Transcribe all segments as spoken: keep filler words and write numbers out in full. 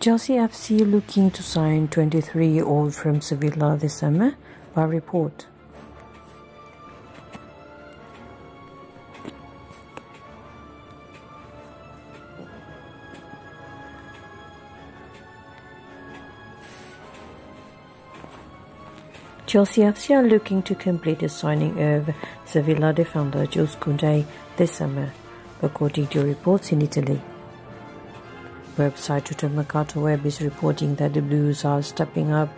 Chelsea F C looking to sign twenty-three-year-old from Sevilla this summer, by report. Chelsea F C are looking to complete the signing of Sevilla defender Jules Koundé this summer, according to reports in Italy. Website Tuttomercatoweb is reporting that the Blues are stepping up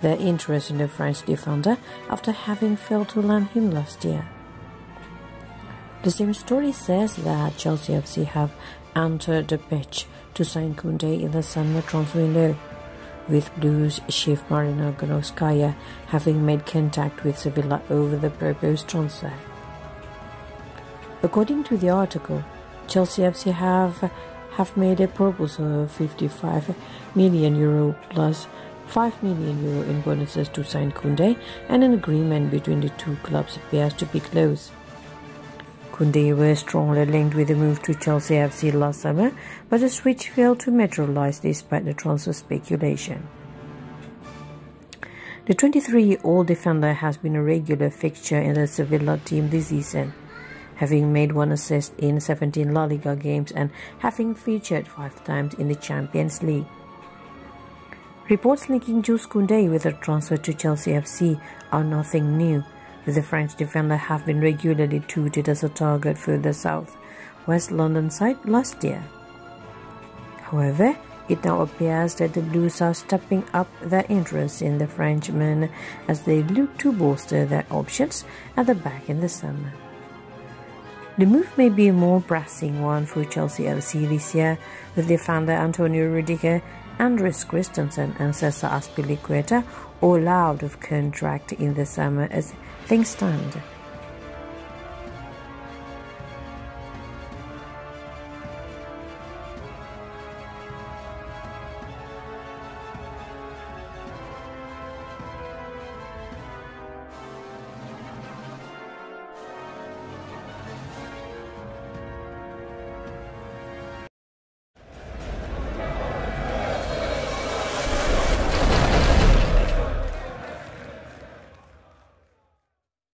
their interest in the French defender after having failed to land him last year. The same story says that Chelsea F C have entered the pitch to sign Koundé in the summer transfer window, with Blues chief Marina Granovskaia having made contact with Sevilla over the proposed transfer. According to the article, Chelsea F C have, have made a proposal of fifty-five million euro plus five million euro in bonuses to sign Koundé, and an agreement between the two clubs appears to be close. Koundé was strongly linked with the move to Chelsea F C last summer, but the switch failed to materialize despite the transfer speculation. The twenty-three-year-old defender has been a regular fixture in the Sevilla team this season, having made one assist in seventeen La Liga games and having featured five times in the Champions League. Reports linking Jules Koundé with a transfer to Chelsea F C are nothing new. The French defender have been regularly touted as a target for the South West London side last year. However, it now appears that the Blues are stepping up their interest in the Frenchman as they look to bolster their options at the back in the summer. The move may be a more pressing one for Chelsea F C this year, with defender Antonio Rudiger, Andreas Christensen and Cesar Azpilicueta all out of contract in the summer as things stand.